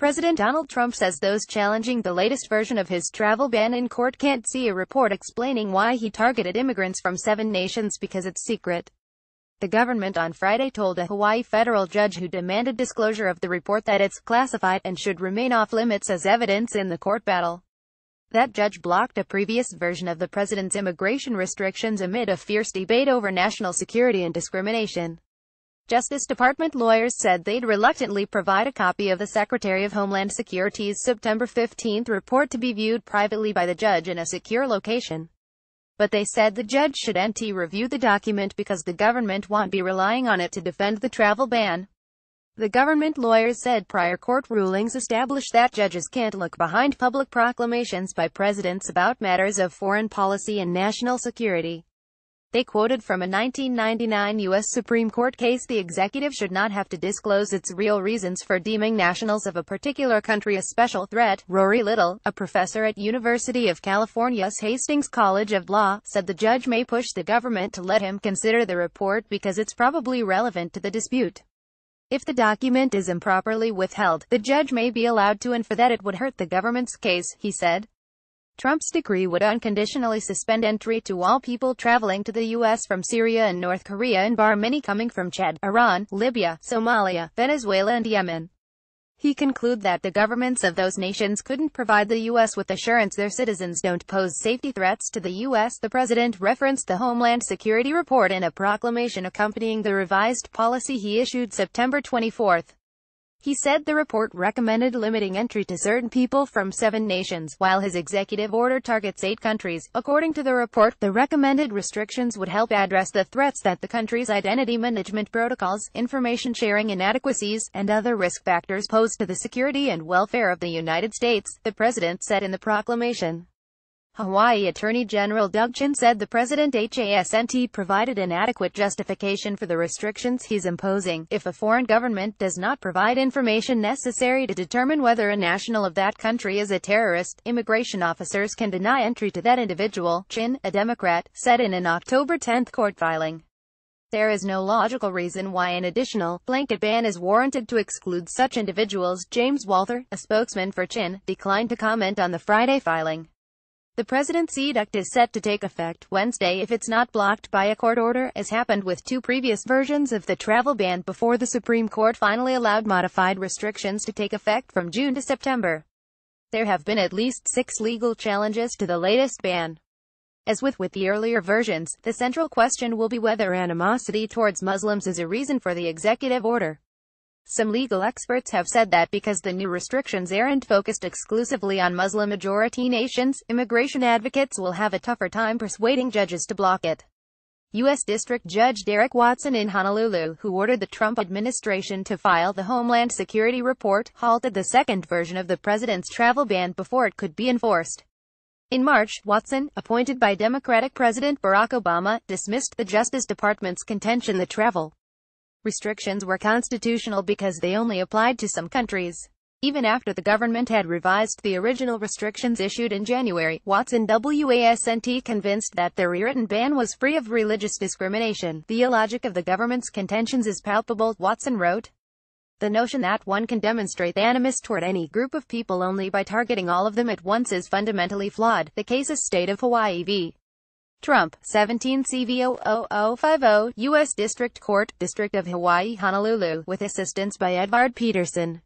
President Donald Trump says those challenging the latest version of his travel ban in court can't see a report explaining why he targeted immigrants from 7 nations because it's secret. The government on Friday told a Hawaii federal judge who demanded disclosure of the report that it's classified and should remain off-limits as evidence in the court battle. That judge blocked a previous version of the president's immigration restrictions amid a fierce debate over national security and discrimination. Justice Department lawyers said they'd reluctantly provide a copy of the Secretary of Homeland Security's September 15 report to be viewed privately by the judge in a secure location. But they said the judge should review the document because the government won't be relying on it to defend the travel ban. The government lawyers said prior court rulings establish that judges can't look behind public proclamations by presidents about matters of foreign policy and national security. They quoted from a 1999 U.S. Supreme Court case: the executive should not have to disclose its real reasons for deeming nationals of a particular country a special threat. Rory Little, a professor at University of California's Hastings College of Law, said the judge may push the government to let him consider the report because it's probably relevant to the dispute. If the document is improperly withheld, the judge may be allowed to infer that it would hurt the government's case, he said. Trump's decree would unconditionally suspend entry to all people traveling to the U.S. from Syria and North Korea and bar many coming from Chad, Iran, Libya, Somalia, Venezuela and Yemen. He concluded that the governments of those nations couldn't provide the U.S. with assurance their citizens don't pose safety threats to the U.S. The president referenced the Homeland Security report in a proclamation accompanying the revised policy he issued September 24. He said the report recommended limiting entry to certain people from 7 nations, while his executive order targets 8 countries. According to the report, the recommended restrictions would help address the threats that the country's identity management protocols, information sharing inadequacies, and other risk factors pose to the security and welfare of the United States, the president said in the proclamation. Hawaii Attorney General Doug Chin said the president hasn't provided an adequate justification for the restrictions he's imposing. If a foreign government does not provide information necessary to determine whether a national of that country is a terrorist, immigration officers can deny entry to that individual, Chin, a Democrat, said in an October 10 court filing. There is no logical reason why an additional blanket ban is warranted to exclude such individuals. James Walther, a spokesman for Chin, declined to comment on the Friday filing. The president's edict is set to take effect Wednesday if it's not blocked by a court order, as happened with 2 previous versions of the travel ban before the Supreme Court finally allowed modified restrictions to take effect from June to September. There have been at least 6 legal challenges to the latest ban. As with the earlier versions, the central question will be whether animosity towards Muslims is a reason for the executive order. Some legal experts have said that because the new restrictions aren't focused exclusively on Muslim-majority nations, immigration advocates will have a tougher time persuading judges to block it. U.S. District Judge Derek Watson in Honolulu, who ordered the Trump administration to file the Homeland Security report, halted the second version of the president's travel ban before it could be enforced. In March, Watson, appointed by Democratic President Barack Obama, dismissed the Justice Department's contention the travel restrictions were constitutional because they only applied to some countries. Even after the government had revised the original restrictions issued in January, Watson wasn't convinced that the rewritten ban was free of religious discrimination. The illogic of the government's contentions is palpable, Watson wrote. The notion that one can demonstrate animus toward any group of people only by targeting all of them at once is fundamentally flawed. The case is State of Hawaii v. Trump, 17 CV 00050, U.S. District Court, District of Hawaii, Honolulu, with assistance by Edward Peterson.